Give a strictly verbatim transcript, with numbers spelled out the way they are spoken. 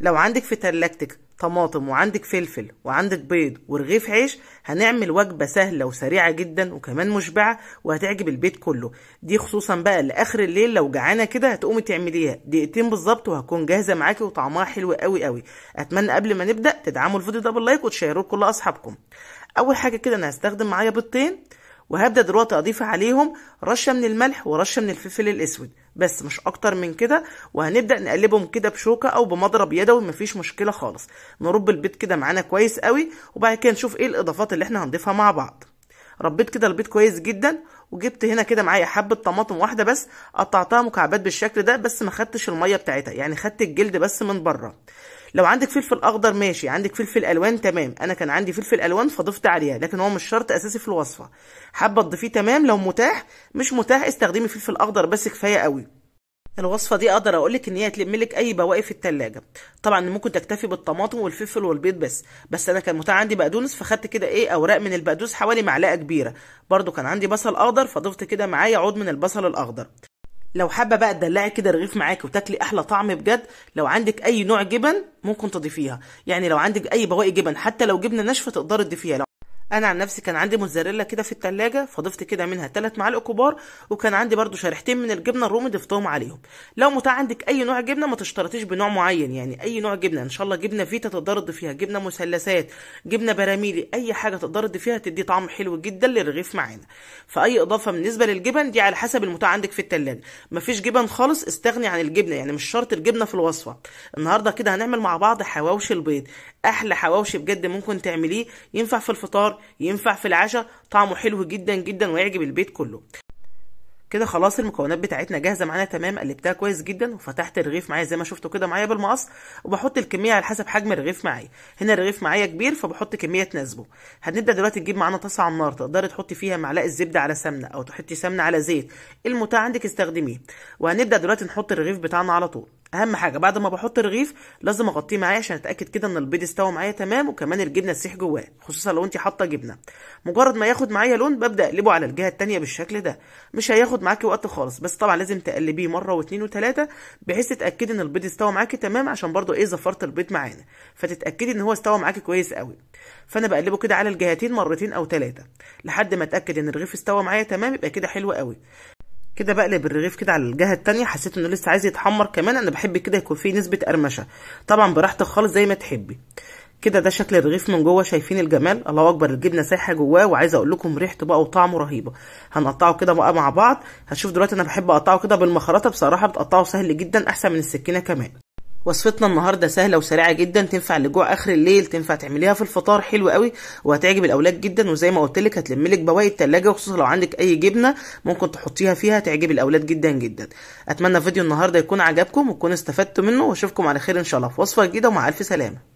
لو عندك في تلاجتك طماطم وعندك فلفل وعندك بيض ورغيف عيش، هنعمل وجبة سهلة وسريعة جدا وكمان مشبعة وهتعجب البيت كله. دي خصوصا بقى لآخر الليل لو جعانة كده هتقومي تعمليها، دقيقتين بالظبط وهكون جاهزة معاكي وطعمها حلو قوي قوي. اتمنى قبل ما نبدأ تدعموا الفيديو ده باللايك وتشيروه لكل اصحابكم. اول حاجة كده انا هستخدم معايا بيضتين، وهبدأ دلوقتي اضيف عليهم رشة من الملح ورشة من الفلفل الاسود بس، مش اكتر من كده. وهنبدأ نقلبهم كده بشوكة او بمضرب يدوي، مفيش مشكلة خالص. نرب البيض كده معانا كويس قوي، وبعد كده نشوف ايه الاضافات اللي احنا هنضيفها مع بعض. ربيت كده البيض كويس جدا، وجبت هنا كده معايا حبة طماطم واحدة بس، قطعتها مكعبات بالشكل ده بس ما خدتش المية بتاعتها، يعني خدت الجلد بس من بره. لو عندك فلفل اخضر ماشي، عندك فلفل الوان تمام، انا كان عندي فلفل الوان فضفت عليها، لكن هو مش شرط اساسي في الوصفه، حابه تضيفيه تمام، لو متاح مش متاح استخدمي فلفل اخضر بس كفايه قوي. الوصفه دي اقدر اقولك ان هي هتلملك اي بواقي في التلاجة. طبعا ممكن تكتفي بالطماطم والفلفل والبيض بس، بس انا كان متاح عندي بقدونس فخدت كده ايه اوراق من البقدونس حوالي معلقه كبيره، برضو كان عندي بصل اخضر فضفت كده معايا عود من البصل الاخضر. لو حابه بقى تدلعي كده رغيف معاكي وتاكلي احلى طعم بجد، لو عندك اي نوع جبن ممكن تضيفيها، يعني لو عندك اي بواقي جبن حتى لو جبنه ناشفه تقدري تضيفيها. انا عن نفسي كان عندي موتزاريلا كده في التلاجة فضفت كده منها ثلاث معالق كبار، وكان عندي برده شريحتين من الجبنه الرومي ضفتهم عليهم. لو متاح عندك اي نوع جبنه، ما تشترطيش بنوع معين، يعني اي نوع جبنه ان شاء الله، جبنه فيتا تقدري تضيفيها، جبنه مثلثات، جبنه براميلي، اي حاجه تقدري تضيفيها تدي طعم حلو جدا للرغيف معانا. فاي اضافه بالنسبه للجبن دي على حسب المتاح عندك في التلاجة. مفيش جبن خالص استغني عن الجبنه، يعني مش شرط الجبنه في الوصفه. النهارده كده هنعمل مع بعض حواوشي البيض، احلى حواوشي بجد ممكن تعمليه، ينفع في الفطار ينفع في العشاء، طعمه حلو جدا جدا ويعجب البيت كله. كده خلاص المكونات بتاعتنا جاهزه معانا تمام، قلبتها كويس جدا وفتحت الرغيف معايا زي ما شفتوا كده معايا بالمقص، وبحط الكميه على حسب حجم الرغيف معايا. هنا الرغيف معايا كبير فبحط كميه تناسبه. هنبدا دلوقتي نجيب معانا طاسه على النار، تقدري تحطي فيها معلقه زبده على سمنه او تحطي سمنه على زيت، المتاح عندك استخدميه. وهنبدا دلوقتي نحط الرغيف بتاعنا على طول. اهم حاجه بعد ما بحط الرغيف لازم اغطيه معايا عشان اتاكد كده ان البيض استوى معايا تمام، وكمان الجبنه تسيح جواه، خصوصا لو انت حاطه جبنه. مجرد ما ياخد معايا لون ببدا اقلبه على الجهه الثانيه بالشكل ده، مش هياخد معاكي وقت خالص، بس طبعا لازم تقلبيه مره واثنين وثلاثه بحيث تتاكدي ان البيض استوى معاكي تمام، عشان برضو ايه زفرت البيض معانا، فتتاكدي ان هو استوى معاكي كويس قوي. فانا بقلبه كده على الجهتين مرتين او ثلاثه لحد ما اتاكد ان الرغيف استوى معايا تمام، يبقى كده حلو قوي. كده بقلب الرغيف كده على الجهه الثانيه، حسيت انه لسه عايز يتحمر كمان، انا بحب كده يكون فيه نسبه قرمشه، طبعا براحتك خالص زي ما تحبي. كده ده شكل الرغيف من جوه، شايفين الجمال، الله اكبر، الجبنه سايحه جواه، وعايزه اقول لكم ريحته بقى وطعمه رهيبه. هنقطعه كده بقى مع بعض، هشوف دلوقتي انا بحب اقطعه كده بالمخرطه، بصراحه بتقطعه سهل جدا احسن من السكينه كمان. وصفتنا النهارده سهله وسريعه جدا، تنفع لجوع اخر الليل، تنفع تعمليها في الفطار حلو قوي وهتعجب الاولاد جدا، وزي ما قلت لك هتلملك بواقي التلاجة، وخصوصا لو عندك اي جبنه ممكن تحطيها فيها هتعجب الاولاد جدا جدا. اتمنى فيديو النهارده يكون عجبكم وتكونوا استفدتوا منه، واشوفكم على خير ان شاء الله في وصفه جديده، ومع الف سلامه.